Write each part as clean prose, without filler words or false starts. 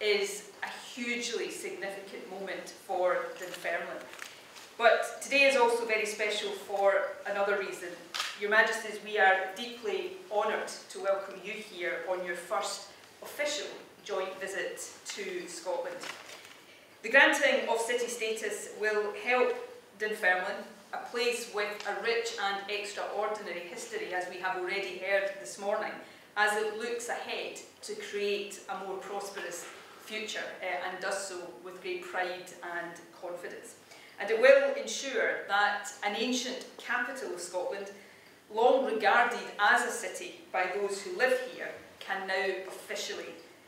is a hugely significant moment for Dunfermline. But today is also very special for another reason. Your Majesties, we are deeply honoured to welcome you here on your first official joint visit to Scotland. The granting of city status will help Dunfermline, a place with a rich and extraordinary history, as we have already heard this morning, as it looks ahead to create a more prosperous future and does so with great pride and confidence. And it will ensure that an ancient capital of Scotland, long regarded as a city by those who live here, can now officially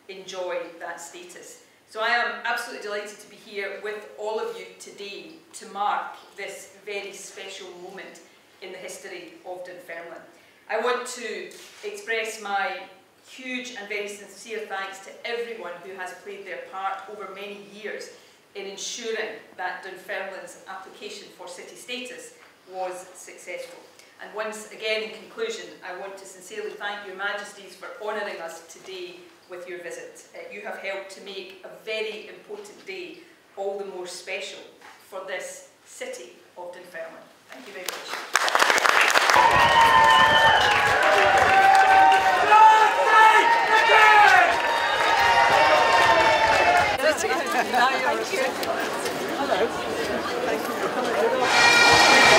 enjoy that status. So I am absolutely delighted to be here with all of you today to mark this very special moment in the history of Dunfermline. I want to express my huge and very sincere thanks to everyone who has played their part over many years in ensuring that Dunfermline's application for city status was successful. And once again, in conclusion, I want to sincerely thank Your Majesties for honouring us today with your visit. You have helped to make a very important day all the more special for this city of Dunfermline. Thank you very much. Thank you. Hello. Thank you.